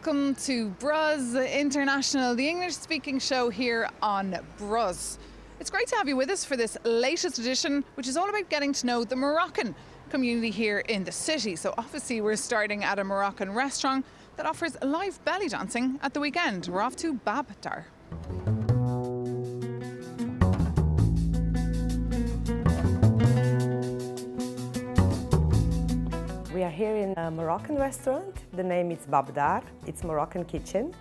Welcome to BRUZZ International, the English-speaking show here on BRUZZ. It's great to have you with us for this latest edition, which is all about getting to know the Moroccan community here in the city. So obviously we're starting at a Moroccan restaurant that offers live belly dancing at the weekend. We're off to Bab Dar. We are here in a Moroccan restaurant. The name is Bab Dar. It's Moroccan kitchen.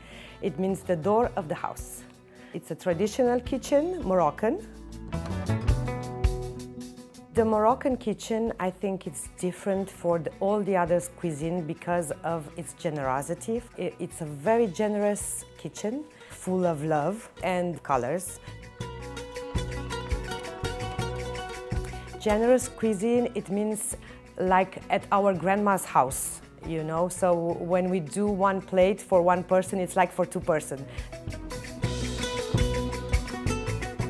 It means the door of the house. It's a traditional kitchen, Moroccan. The Moroccan kitchen, I think it's different for all the other cuisine because of its generosity. It's a very generous kitchen, full of love and colors. Generous cuisine, it means like at our grandma's house, you know, so when we do one plate for one person, it's like for two person.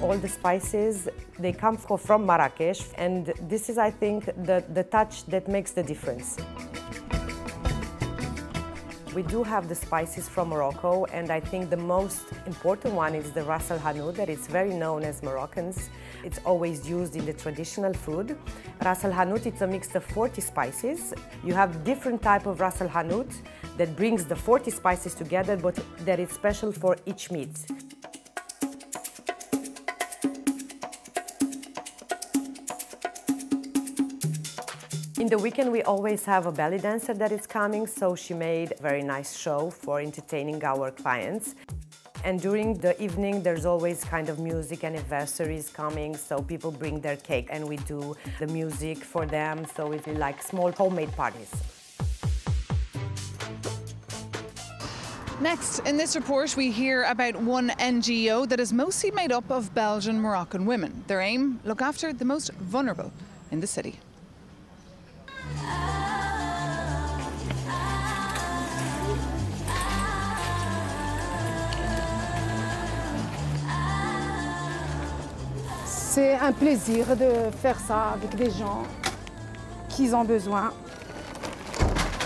All the spices, they come from Marrakesh, and this is, I think, the touch that makes the difference. We do have the spices from Morocco, and I think the most important one is the ras el hanout, that it's very known as Moroccans. It's always used in the traditional food. Ras el hanout, it's a mix of 40 spices. You have different type of ras el hanout that brings the 40 spices together, but that is special for each meat. In the weekend, we always have a belly dancer that is coming, so she made a very nice show for entertaining our clients. And during the evening, there's always kind of music, anniversaries coming, so people bring their cake and we do the music for them, so it's like small homemade parties. Next, in this report, we hear about one NGO that is mostly made up of Belgian Moroccan women. Their aim, look after the most vulnerable in the city. C'est un plaisir de faire ça avec des gens qui ont besoin.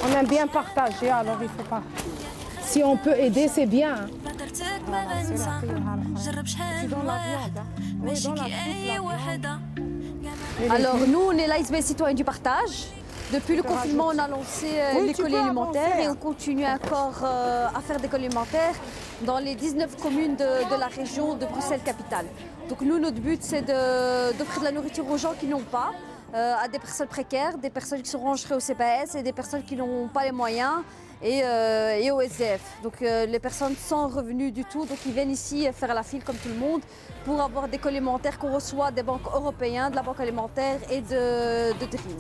On aime bien partager, alors il ne faut pas. Si on peut aider, c'est bien. Voilà, c'est la dans la viande, hein. Dans la viande, la viande. Alors nous, on est l'ASBL Citoyens du Partage. Depuis le confinement, on a lancé l'école alimentaire et on continue encore à faire des écoles alimentaires dans les 19 communes de la région de Bruxelles-Capitale. Donc nous, notre but, c'est d'offrir de la nourriture aux gens qui n'ont pas, à des personnes précaires, des personnes qui sont rangées au CPAS et des personnes qui n'ont pas les moyens et au SDF. Donc les personnes sans revenus du tout, donc ils viennent ici faire la file comme tout le monde pour avoir des écoles alimentaires qu'on reçoit des banques européennes, de la banque alimentaire et de Dream.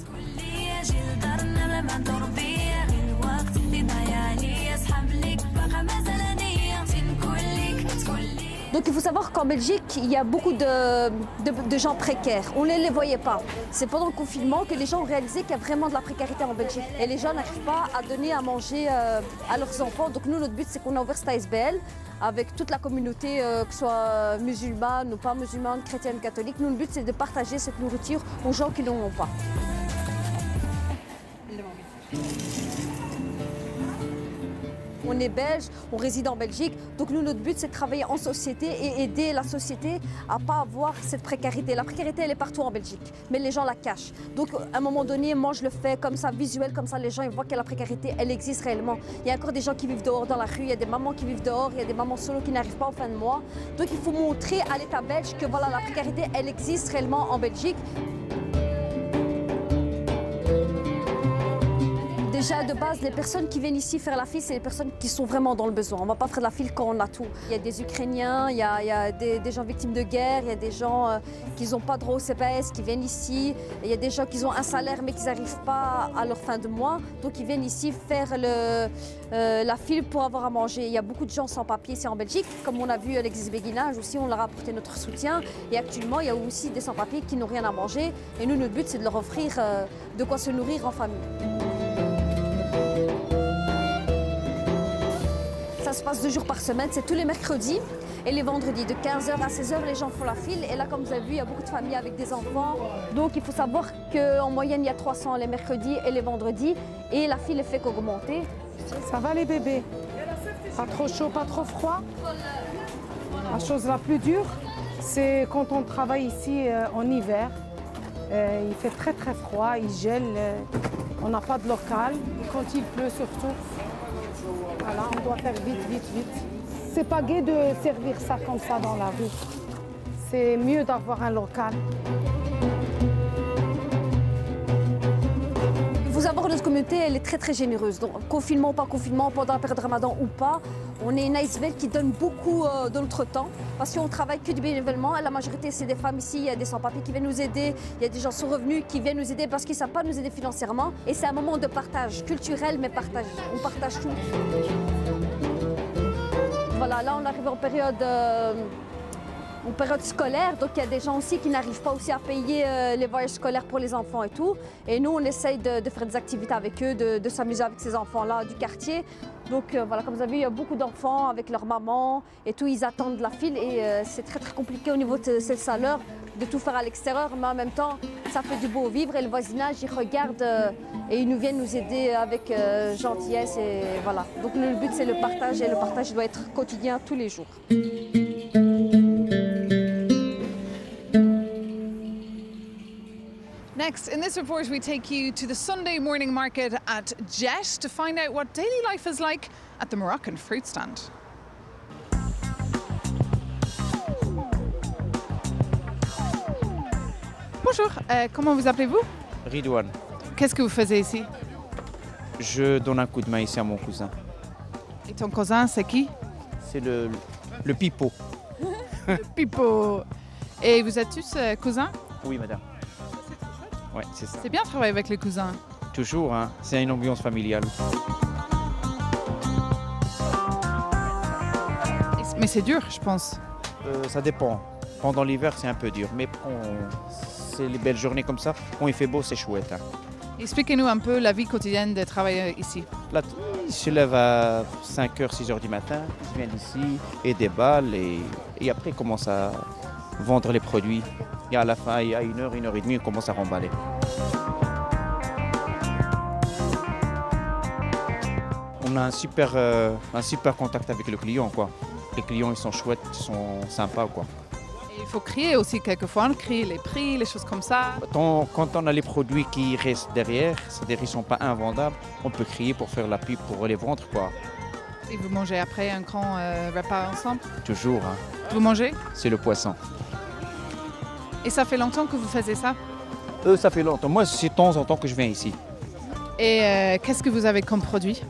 Donc il faut savoir qu'en Belgique, il y a beaucoup de gens précaires. On ne les voyait pas. C'est pendant le confinement que les gens ont réalisé qu'il y a vraiment de la précarité en Belgique. Et les gens n'arrivent pas à donner à manger à leurs enfants. Donc nous, notre but, c'est qu'on a ouvert cette ASBL avec toute la communauté, que ce soit musulmane ou pas musulmane, chrétienne, catholique. Nous, le but, c'est de partager cette nourriture aux gens qui n'en ont pas. On est belge, on réside en Belgique, donc nous, notre but, c'est de travailler en société et aider la société à ne pas avoir cette précarité. La précarité, elle est partout en Belgique, mais les gens la cachent. Donc à un moment donné, moi, je le fais comme ça, visuel, comme ça, les gens ils voient que la précarité, elle existe réellement. Il y a encore des gens qui vivent dehors dans la rue, il y a des mamans qui vivent dehors, il y a des mamans solo qui n'arrivent pas en fin de mois. Donc il faut montrer à l'État belge que voilà, la précarité, elle existe réellement en Belgique. Déjà, de base, les personnes qui viennent ici faire la file, c'est les personnes qui sont vraiment dans le besoin. On ne va pas faire la file quand on a tout. Il y a des Ukrainiens, il y a des gens victimes de guerre, il y a des gens qui n'ont pas droit au CPAS, qui viennent ici. Il y a des gens qui ont un salaire mais qui n'arrivent pas à leur fin de mois. Donc ils viennent ici faire la file pour avoir à manger. Il y a beaucoup de gens sans papier, c'est en Belgique. Comme on a vu l'exercice béguinage aussi, on leur a apporté notre soutien. Et actuellement, il y a aussi des sans-papiers qui n'ont rien à manger. Et nous, notre but, c'est de leur offrir de quoi se nourrir en famille. Ça se passe 2 jours par semaine, c'est tous les mercredis et les vendredis. De 15h à 16h, les gens font la file. Et là, comme vous avez vu, il y a beaucoup de familles avec des enfants. Donc, il faut savoir qu'en moyenne, il y a 300 les mercredis et les vendredis. Et la file est fait qu'augmenter. Ça va les bébés? Pas trop chaud, pas trop froid. La chose la plus dure, c'est quand on travaille ici en hiver. Il fait très très froid, il gèle, on n'a pas de local. Et quand il pleut surtout, voilà, on doit faire vite, vite, vite. C'est pas gai de servir ça comme ça dans la rue. C'est mieux d'avoir un local. Il faut savoir que notre communauté elle est très très généreuse. Donc, confinement ou pas confinement, pendant la période de Ramadan ou pas, on est une ASBL qui donne beaucoup de notre temps parce qu'on travaille que du bénévolement. La majorité c'est des femmes ici, il y a des sans-papiers qui viennent nous aider, il y a des gens sans revenus qui viennent nous aider parce qu'ils ne savent pas nous aider financièrement. Et c'est un moment de partage culturel, mais partage. On partage tout. Voilà, là on arrive en période scolaire, donc il y a des gens aussi qui n'arrivent pas aussi à payer les voyages scolaires pour les enfants et tout. Et nous, on essaye de faire des activités avec eux, de s'amuser avec ces enfants-là du quartier. Donc voilà, comme vous avez vu, il y a beaucoup d'enfants avec leur maman et tout, ils attendent la file et c'est très très compliqué au niveau de cette chaleur de tout faire à l'extérieur, mais en même temps, ça fait du beau vivre et le voisinage, ils regardent et ils nous viennent nous aider avec gentillesse et voilà. Donc le but, c'est le partage et le partage doit être quotidien tous les jours. Next, in this report, we take you to the Sunday morning market at Jette to find out what daily life is like at the Moroccan fruit stand. Bonjour, comment vous appelez-vous? Ridouane. Qu'est-ce que vous faites ici? Je donne un coup de main ici à mon cousin. Et ton cousin, c'est qui? C'est le pipo. Le pipo. Et vous êtes tous cousins? Oui, madame. Ouais, c'est ça. C'est bien de travailler avec les cousins. Toujours, hein. C'est une ambiance familiale. Mais c'est dur, je pense. Ça dépend. Pendant l'hiver, c'est un peu dur. Mais c'est les belles journées comme ça. Quand il fait beau, c'est chouette. Hein. Expliquez-nous un peu la vie quotidienne des travailleurs ici. Là, ils se lèvent à 5h, 6h du matin. Ils viennent ici et déballent. Et après, ils commencent à vendre les produits. Et à la fin, à 1h, 1h30, on commence à remballer. On a un super contact avec le client, quoi. Les clients, ils sont chouettes, ils sont sympas, quoi. Et il faut crier aussi quelquefois, on crie les prix, les choses comme ça. Quand on a les produits qui restent derrière, c'est-à-dire qu'ils ne sont pas invendables, on peut crier pour faire la pub, pour les vendre, quoi. Et vous mangez après un grand repas ensemble? Toujours, hein. Vous mangez? C'est le poisson. Et ça fait longtemps que vous faisiez ça? Ça fait longtemps. Moi, c'est de temps en temps que je viens ici. Et qu'est-ce que vous avez comme produit?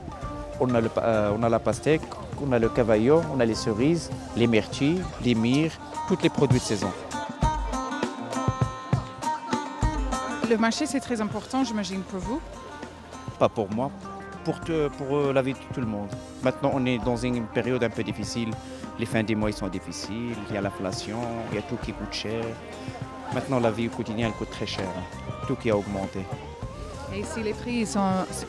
On a la pastèque, on a le cavaillon, on a les cerises, les myrtilles, les myrrhes, tous les produits de saison. Le marché, c'est très important, j'imagine, pour vous? Pas pour moi, pour la vie de tout le monde. Maintenant, on est dans une période un peu difficile. Les fins des mois, ils sont difficiles, il y a l'inflation, il y a tout qui coûte cher. Maintenant, la vie au quotidien, elle coûte très cher. Tout qui a augmenté. Et ici, les prix,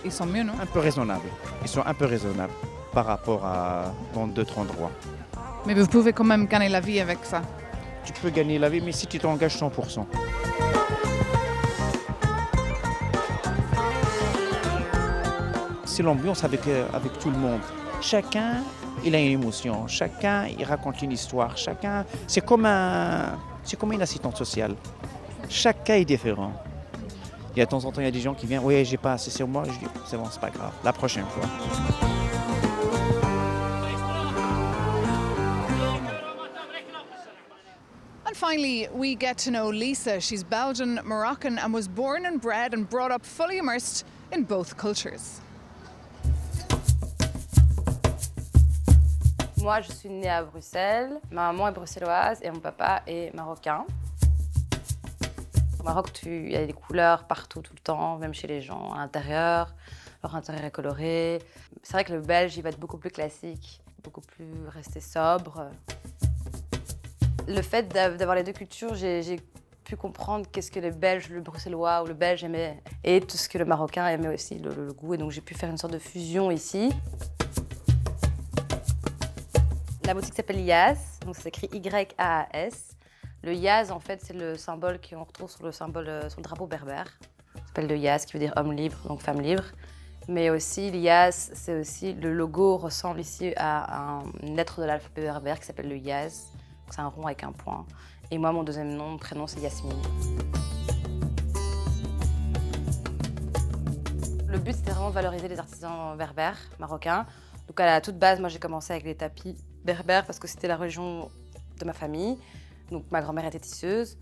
ils sont mieux, non? Un peu raisonnables. Ils sont un peu raisonnables par rapport à dans d'autres endroits. Mais vous pouvez quand même gagner la vie avec ça? Tu peux gagner la vie, mais si tu t'engages 100%. C'est l'ambiance avec tout le monde. Chacun, il a une émotion. Chacun, il raconte une histoire. Chacun, c'est comme une assistante sociale. Chaque cas est différent. Il y a de temps en temps, il y a des gens qui viennent, oui, j'ai pas assez sur moi. Je dis, c'est bon, c'est pas grave. La prochaine fois. Finally, we get to know Lisa. She's Belgian, Moroccan, and was born and bred and brought up fully immersed in both cultures. Moi, je suis née à Bruxelles. Ma maman est bruxelloise et mon papa est marocain. Au Maroc, il y a des couleurs partout, tout le temps, même chez les gens à l'intérieur. Leur intérieur est coloré. C'est vrai que le belge, il va être beaucoup plus classique, beaucoup plus resté sobre. Le fait d'avoir les deux cultures, j'ai pu comprendre qu'est-ce que les Belges, le bruxellois ou le belge aimaient et tout ce que le marocain aimait aussi, le goût. Et donc, j'ai pu faire une sorte de fusion ici. La boutique s'appelle YAS, donc ça s'écrit Y-A-A-S. Le YAS, en fait, c'est le symbole qu'on retrouve sur le drapeau berbère. Ça s'appelle le YAS, qui veut dire homme libre, donc femme libre. mais aussi l'IAS, c'est aussi, le logo ressemble ici à une lettre de l'alphabet berbère qui s'appelle le YAS, c'est un rond avec un point. Et moi, mon deuxième nom, mon prénom, c'est Yasmine. Le but, c'était vraiment de valoriser les artisans berbères, marocains. Donc à la toute base, moi j'ai commencé avec les tapis berbères parce que c'était la religion de ma famille. Donc ma grand-mère était tisseuse,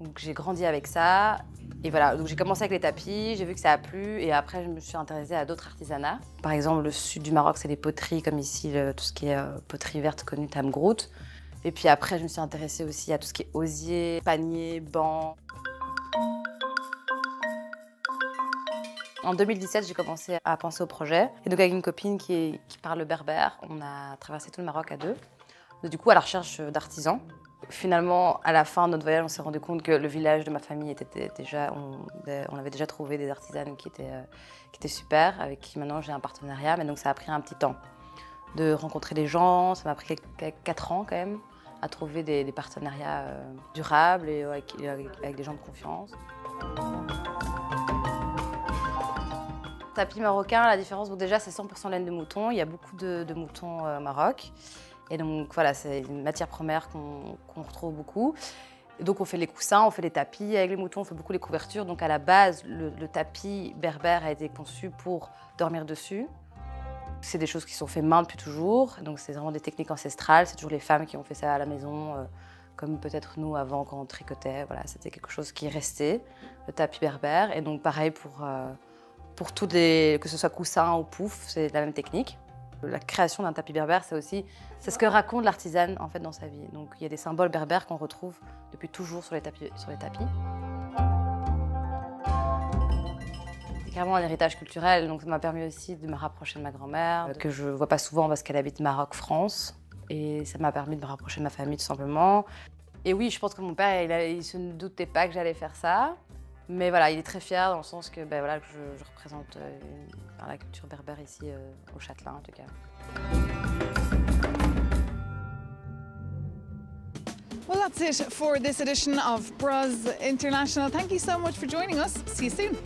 donc j'ai grandi avec ça. Et voilà, donc j'ai commencé avec les tapis, j'ai vu que ça a plu et après je me suis intéressée à d'autres artisanats. Par exemple, le sud du Maroc, c'est les poteries, comme ici, tout ce qui est poterie verte connue, Tamgrout. Et puis après, je me suis intéressée aussi à tout ce qui est osier, panier, banc. En 2017, j'ai commencé à penser au projet. Et donc avec une copine qui parle berbère, on a traversé tout le Maroc à deux. Et du coup, à la recherche d'artisans. Finalement, à la fin de notre voyage, on s'est rendu compte que le village de ma famille était déjà... On avait déjà trouvé des artisanes qui étaient super, avec qui maintenant j'ai un partenariat. Mais donc ça a pris un petit temps de rencontrer des gens. Ça m'a pris 4 ans quand même à trouver des partenariats durables et avec des gens de confiance. Tapis marocain, la différence, bon déjà c'est 100% laine de mouton, il y a beaucoup de moutons au Maroc. Et donc voilà, c'est une matière première qu'on retrouve beaucoup. Et donc on fait les coussins, on fait les tapis avec les moutons, on fait beaucoup les couvertures. Donc à la base, le tapis berbère a été conçu pour dormir dessus. C'est des choses qui sont faites main depuis toujours, donc c'est vraiment des techniques ancestrales, c'est toujours les femmes qui ont fait ça à la maison. Comme peut-être nous avant quand on tricotait, voilà, c'était quelque chose qui restait, le tapis berbère. Et donc pareil pour tous les, que ce soit coussin ou pouf, c'est la même technique. La création d'un tapis berbère, c'est aussi ce que raconte l'artisane en fait dans sa vie. Donc il y a des symboles berbères qu'on retrouve depuis toujours sur les tapis. C'est carrément un héritage culturel, donc ça m'a permis aussi de me rapprocher de ma grand-mère, que je vois pas souvent parce qu'elle habite Maroc-France, et ça m'a permis de me rapprocher de ma famille tout simplement. Et oui, je pense que mon père, il se doutait pas que j'allais faire ça. Mais voilà, il est très fier dans le sens que ben voilà, je représente la culture berbère ici au Châtelain en tout cas. Well, that's it for this edition of BRUZZ International. Thank you so much for joining us. See you soon.